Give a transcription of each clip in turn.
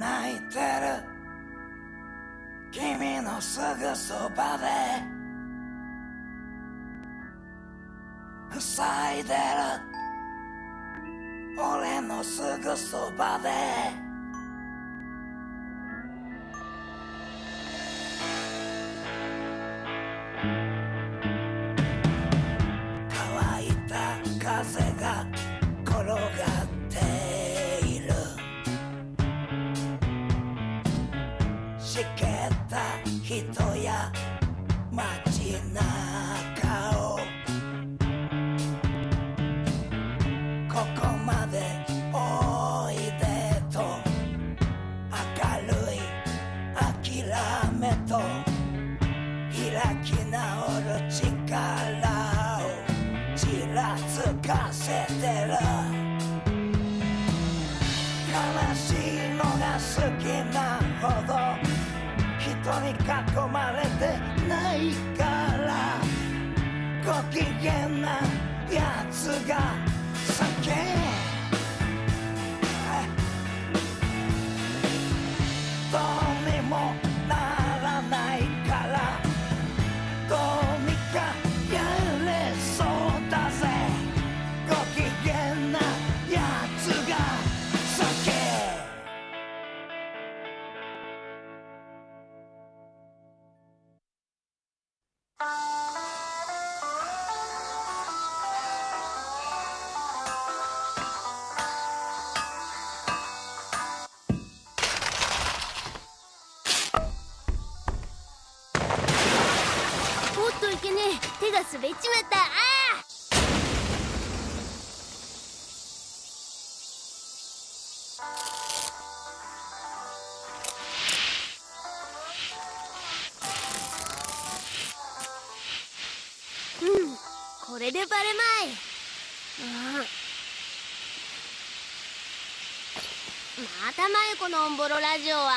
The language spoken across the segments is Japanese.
泣いてる君のすぐそばで塞いでる俺のすぐそばで乾いた風が転がってしけた人や街中をここまでおいでと明るい諦めと開き直る力をちらつかせてる悲しいのが好きなほど人に囲まれてないからご機嫌なやつが叫ぶどうにもならないからどうにかやれそうだぜご機嫌なやつが叫ぶ手が滑っちまった。ああ！うん、これでバレまい。またまゆこのオンボロラジオは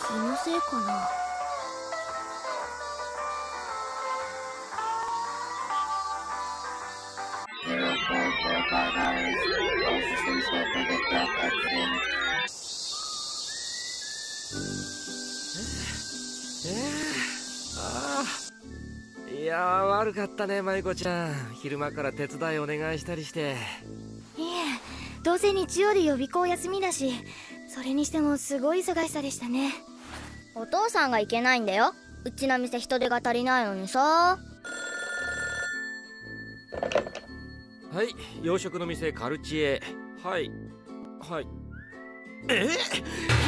気のせいかな。いやー悪かったね舞子ちゃん、昼間から手伝いお願いしたりして。いえ、どうせ日曜で予備校休みだし、それにしてもすごい忙しさでしたね。お父さんがいけないんだよ。うちの店人手が足りないのにさ。はい、洋食の店カルチエ。はいはい。日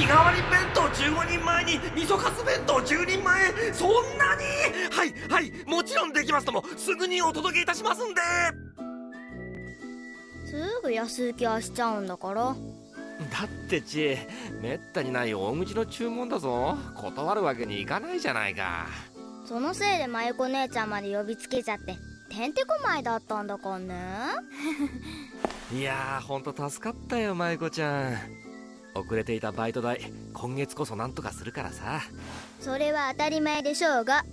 替わり弁当15人前に味噌カツ弁当10人前。そんなに？はいはい、もちろんできますとも。すぐにお届けいたしますんで。すぐ安請けはしちゃうんだから。だってち、めったにない大口の注文だぞ。断るわけにいかないじゃないか。そのせいでまゆこ姉ちゃんまで呼びつけちゃっててんてこまいだったんだかんね。いやーほんと助かったよまゆこちゃん。遅れていたバイト代今月こそなんとかするからさ。それは当たり前でしょうが、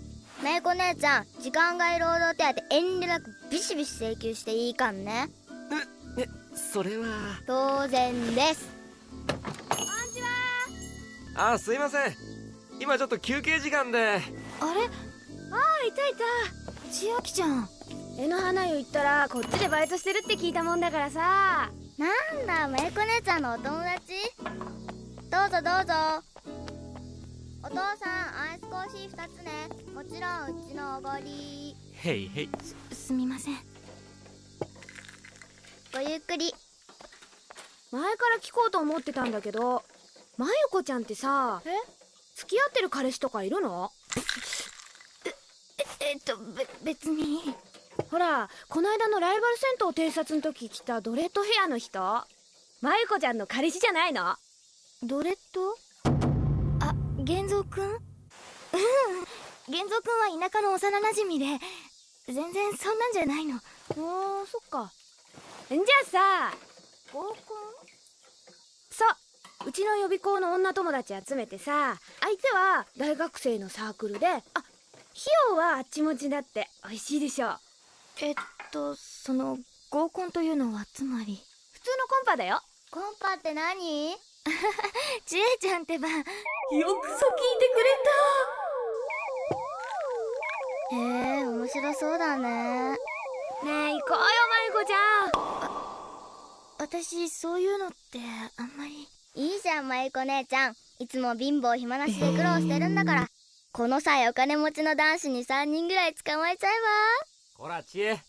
まゆこ姉ちゃん時間外労働手当遠慮なくビシビシ請求していいかんね。それは当然です。あ、すいません。今ちょっと休憩時間で。あれ？あ、いたいた。千秋ちゃん、絵の花湯行ったらこっちでバイトしてるって聞いたもんだからさ。なんだ、めいこ姉ちゃんのお友達？どうぞどうぞ。お父さん、アイスコーヒー2つね。もちろんうちのおごり。へいへい。すみません。ごゆっくり。前から聞こうと思ってたんだけど、まゆこちゃんってさ、付き合ってる彼氏とかいるの？別に。ほら、この間のライバル銭湯偵察の時来たドレッドヘアの人、まゆこちゃんの彼氏じゃないの？ドレッド？あ、玄三くん？うん、玄三くんは田舎の幼なじみで、全然そんなんじゃないの。おー、そっか。んじゃあさ、合コン？そう、うちの予備校の女友達集めてさ、相手は大学生のサークルで、あ、費用はあっち持ちだって。美味しいでしょ。その合コンというのはつまり普通のコンパだよ。コンパって何？ちえちゃんってば、よくぞ聞いてくれた。へえ、面白そうだね。ねえ、行こうよまゆこちゃん。私、そういうのってあんまり。いいじゃんまゆこ姉ちゃん、いつも貧乏暇なしで苦労してるんだから。この際お金持ちの男子に3人ぐらい捕まえちゃえば。こらちえ、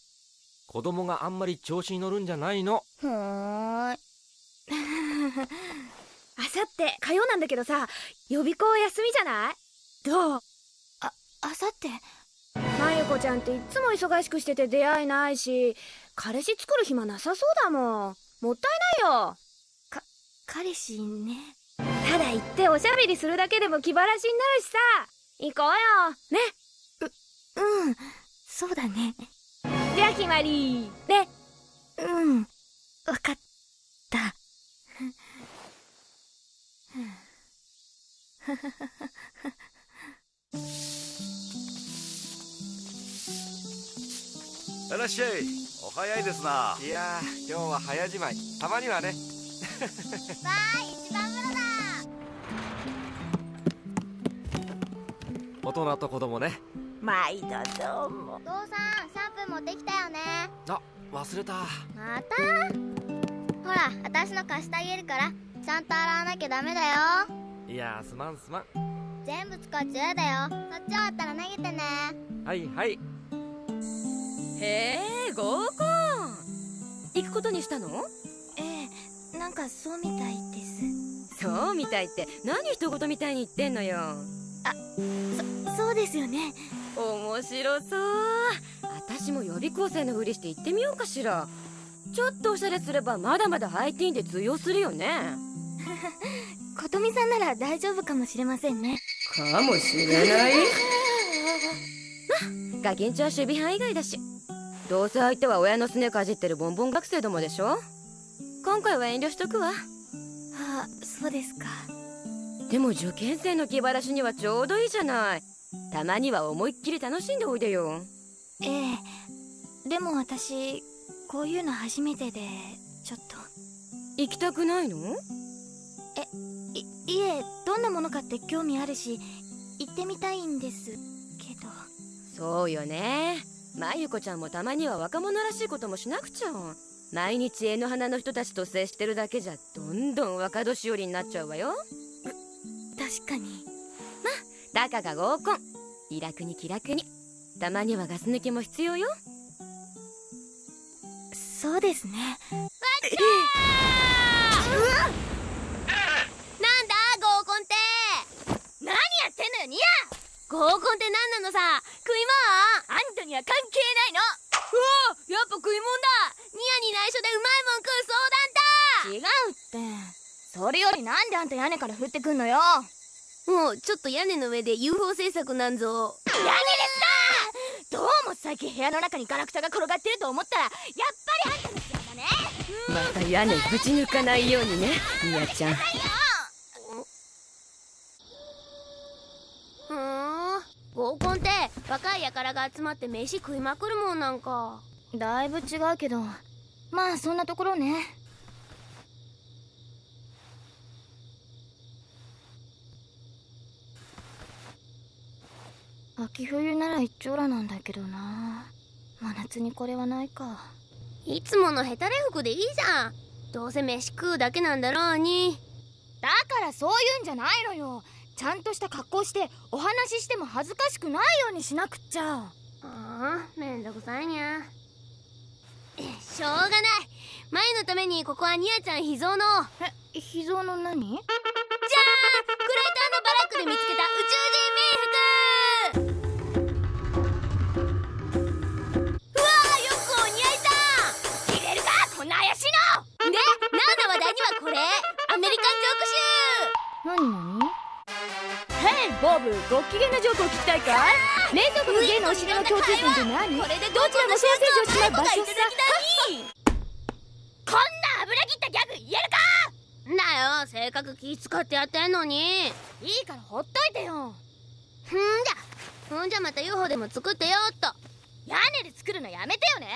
子供があんまり調子に乗るんじゃないの。ふーん。あさって火曜なんだけどさ、予備校休みじゃない？どう？あさってまゆこちゃんっていつも忙しくしてて出会いないし、彼氏作る暇なさそうだもん。もったいないよ。彼氏ね。ただ行っておしゃべりするだけでも気晴らしになるしさ、行こうよね。うん、そうだね。じゃあ決まりね。うん、わかった。いらっしゃい。お早いですな。いやー、今日は早じまい。たまにはね。わーい、一番風呂だ。大人と子供ね。毎度どうも。お父さん、シャンプー持ってきたよね。あ、忘れた。また？ほら、私の貸してあげるからちゃんと洗わなきゃダメだよ。いやー、すまんすまん。全部使っちゃうだよ。そっち終わったら投げてね。はいはい。へえ、合コン行くことにしたの？ええ、なんかそうみたいです。そうみたいって何一言みたいに言ってんのよ。あ、そうですよね。面白そう。私も予備校生のふりして行ってみようかしら。ちょっとおしゃれすればまだまだハイティーンで通用するよね。琴美さんなら大丈夫かもしれませんね。かもしれない。ガキンチョは守備班以外だし、どうせ相手は親のすねかじってるボンボン学生どもでしょ。今回は遠慮しとくわ。あ、そうですか。でも受験生の気晴らしにはちょうどいいじゃない。たまには思いっきり楽しんでおいでよ。ええ、でも私こういうの初めてでちょっと。行きたくないの？いえ、どんなものかって興味あるし行ってみたいんですけど。そうよね、まゆこちゃんもたまには若者らしいこともしなくちゃ。毎日絵の花の人たちと接してるだけじゃどんどん若年寄りになっちゃうわよ。確かに。まあ、たかが合コン、気楽に気楽に。たまにはガス抜きも必要よ。そうですね。わっちゃー、うん、なんだ合コンって。何やってんのよニヤ。合コンって何なのさ。食いもん？あんたには関係ないの。うわ、やっぱ食いもんだ。ニヤに内緒でうまいもん食う相談だ。違うって。それよりなんであんた屋根から降ってくんのよ。もうちょっと屋根の上で UFO 制作なんぞ。屋根ですか。どうも最近部屋の中にガラクタが転がってると思ったらやっぱりあんたのせいだね。また屋根ぶち抜かないようにね、ニヤちゃん。合コンって若い輩が集まって飯食いまくるもんなんか。だいぶ違うけど、まあそんなところね。秋冬なら一丁羅なんだけどな。真夏にこれはないか。いつものヘタレ服でいいじゃん。どうせ飯食うだけなんだろうに。だからそういうんじゃないのよ。ちゃんとした格好してお話ししても恥ずかしくないようにしなくっちゃ。ああ、めんどくさいにゃ。しょうがない。前のためにここはニアちゃん秘蔵の。え、秘蔵の何？じゃーん！クレーターのバラックで見つけた宇宙人。ボブ、ご機嫌なジョークを聞きたいかい？冷蔵庫とゲームのお尻の共通点って何？どちらもソーセージをしまう場所さ。こんな油切ったギャグ言えるか！なよ、性格気使ってやってんのに。いいからほっといてよ。ほんじゃまた UFO でも作ってよっと。屋根で作るのやめてよね。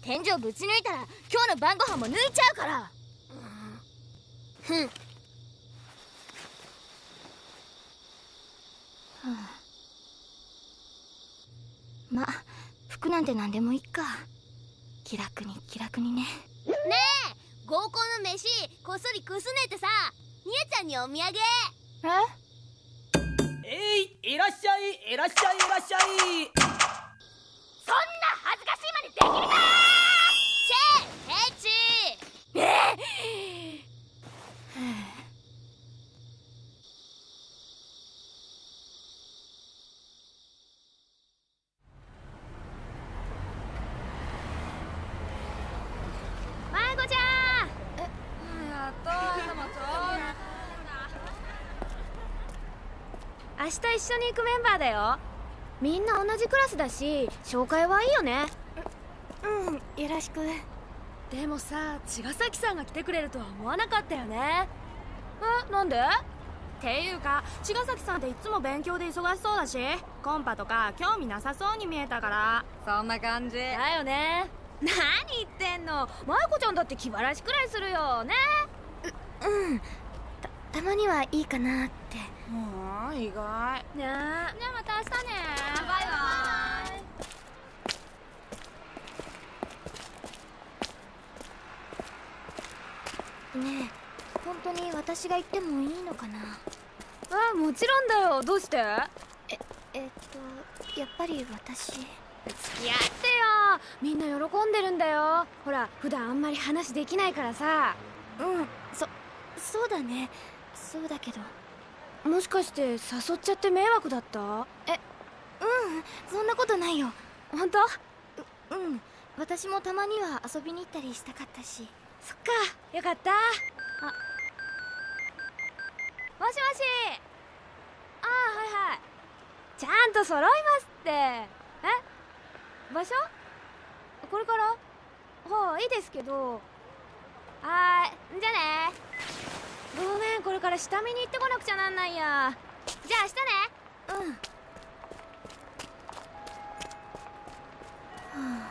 天井ぶち抜いたら今日の晩ご飯も抜いちゃうから。ま、服なんて何でもいいか。気楽にね。ねえ、合コンの飯こっそりくすねてさ、にえちゃんにお土産。いらっしゃいいらっしゃいいらっしゃい。そんな恥ずかしいまでできるか。チェケチ。明日一緒に行くメンバーだよ。みんな同じクラスだし紹介はいいよね。うん、よろしく。でもさ、茅ヶ崎さんが来てくれるとは思わなかったよね。え、なんで？っていうか茅ヶ崎さんっていつも勉強で忙しそうだし、コンパとか興味なさそうに見えたから。そんな感じだよね。何言ってんの、舞子ちゃんだって気晴らしくらいするよね。うん、たまにはいいかなって。意外ね。じゃあまた明日ね。バイバイ。ねえ、本当に私が行ってもいいのかな。ああ、もちろんだよ。どうして？やっぱり私。付き合ってよ。みんな喜んでるんだよ。ほら、普段あんまり話できないからさ。うん、そうだね。そうだけど。もしかして誘っちゃって迷惑だった？うん、そんなことないよ。本当？うん、私もたまには遊びに行ったりしたかったし。そっか、よかった。あ、もしもし。ああ、はいはい。ちゃんと揃いますって。場所？これから？いいですけど。はーい、じゃあね。ごめん、これから下見に行ってこなくちゃなんないや。じゃあ明日ね。うん、はあ。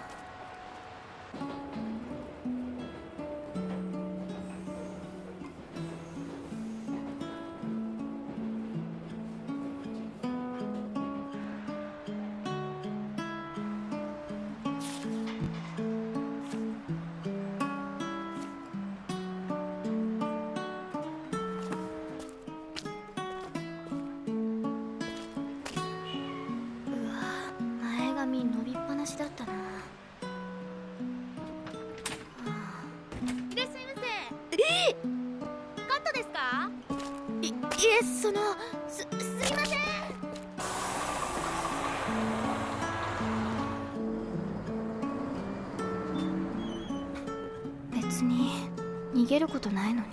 逃げることないのに。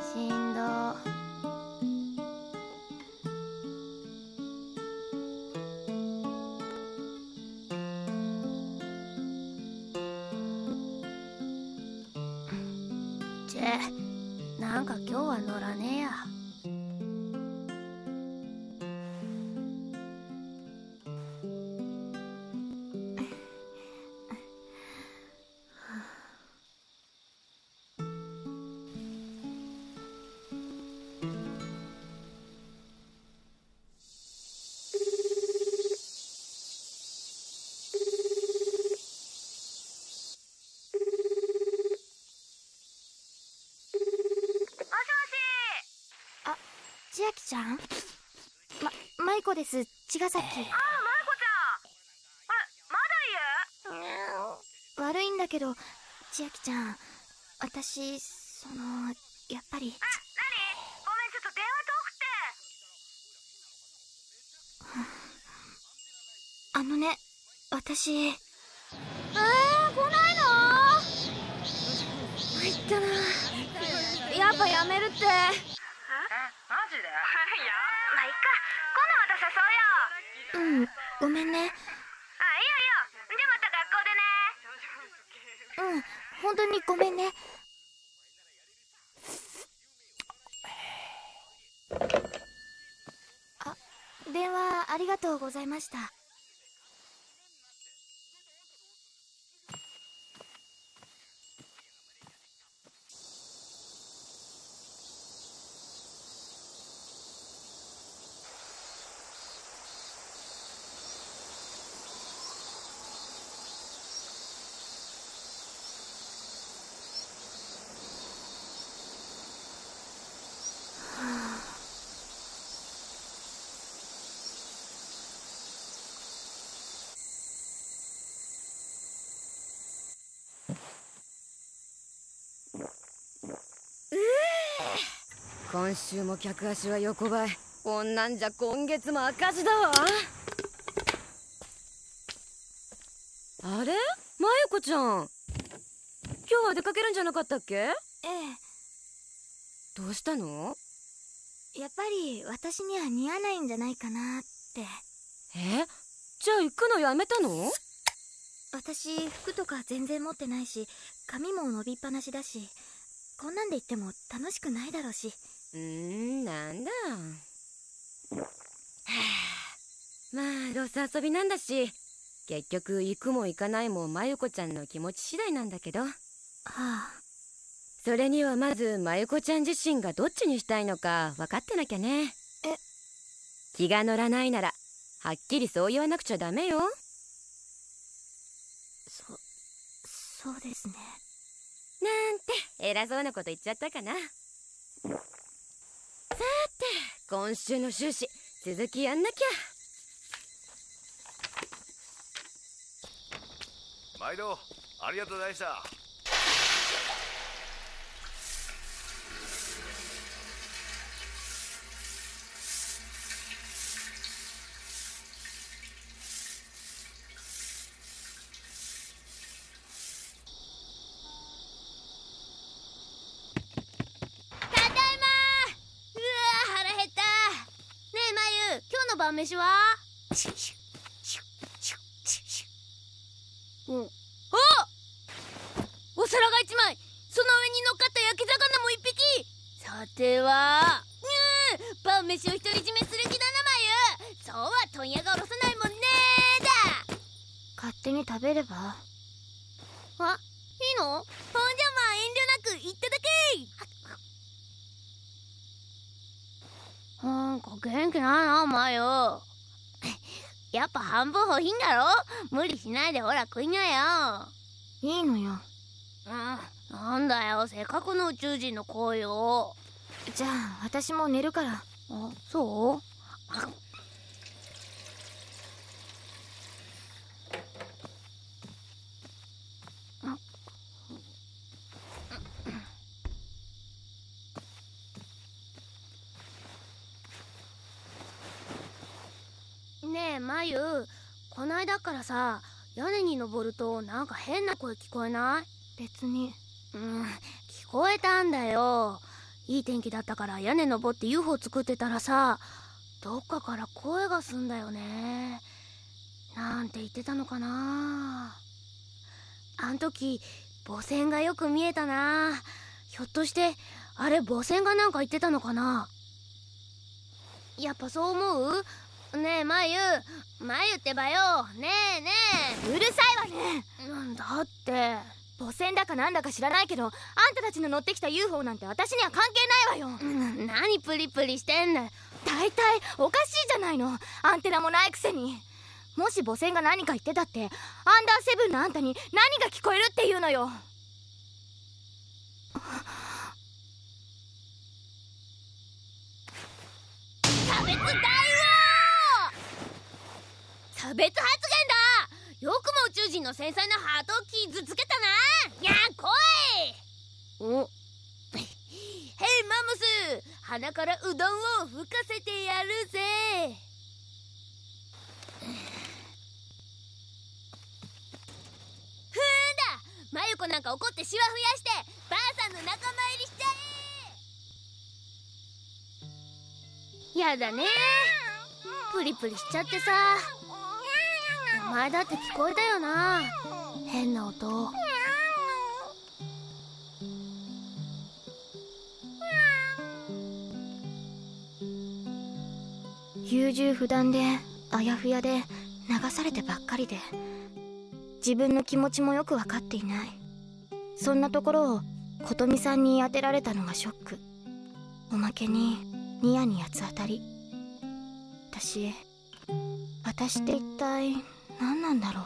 しんど。チェ。なんか今日は乗らねえや。きちゃん？まいこです、茅ヶ崎。ああ、まいこちゃん。まだいる？悪いんだけど、千秋ちゃん、私、やっぱり。あのね、私。来ないの？参ったな。やっぱやめるって。え、マジで？いや、まあいっか。今度また誘うよ。うん、ごめんね。あ、いいよいいよ。じゃあまた学校でね。うん、本当にごめんね。あ、電話ありがとうございました。今週も客足は横ばい。こんなんじゃ今月も赤字だわ。あれ、まゆこちゃん、今日は出かけるんじゃなかったっけ？ええ。どうしたの？やっぱり私には似合わないんじゃないかなって。え、じゃあ行くのやめたの？私、服とか全然持ってないし、髪も伸びっぱなしだし、こんなんで行っても楽しくないだろうし。なんだ。まあどうせ遊びなんだし、結局行くも行かないもまゆこちゃんの気持ち次第なんだけど。はあ。それにはまずまゆこちゃん自身がどっちにしたいのか分かってなきゃね。え、気が乗らないならはっきりそう言わなくちゃダメよ。そうですね。なんて偉そうなこと言っちゃったかな。さて、今週の終始続きやんなきゃ。毎度ありがとうございました。飯は？おっ、お皿が一枚、その上に乗っかった焼き魚も一匹。さては、晩飯を独り占めする気だな、まゆ。そうは問屋がおろさないもんねーだ。勝手に食べれば。あ、いいの？ほんじゃまあ遠慮なくいっただけ。なんか元気ないな、お前よ。やっぱ半分欲しいんだろ。無理しないでほら食いなよ。いいのよ。なんだよ、せっかくの宇宙人の声よ。じゃあ私も寝るから。あ、そう？まゆ、こないだからさ、屋根に登るとなんか変な声聞こえない？別に。聞こえたんだよ。いい天気だったから屋根登って UFO 作ってたらさ、どっかから声がすんだよね。なんて言ってたのかな。あん時母船がよく見えたな。ひょっとしてあれ、母船がなんか言ってたのかな。やっぱそう思う？ねえ、まゆ。まゆってばよ。ねえねえ。うるさいわね。なんだって。母船だかなんだか知らないけど、あんたたちの乗ってきた UFO なんて私には関係ないわよ。何プリプリしてんだよ。大体おかしいじゃないの。アンテナもないくせに。もし母船が何か言ってたって、アンダーセブンのあんたに何が聞こえるっていうのよ。大王！差別発言だ！よくも宇宙人の繊細なハートを傷つけたな！にゃーこい！おヘイマムス！鼻からうどんを吹かせてやるぜ！ふーんだ！マユコなんか怒ってシワ増やしてばあさんの仲間入りしちゃえ！やだね、プリプリしちゃってさ。お前だって聞こえたよな、変な音。優柔不断であやふやで流されてばっかりで、自分の気持ちもよく分かっていない。そんなところを琴美さんに当てられたのがショック。おまけにニヤニヤつあたり。私って一体何なんだろう。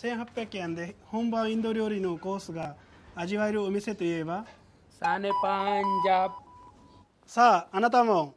1800円で本場インド料理のコースが味わえるお店といえばサネパンジャブ。さあ、あなたも。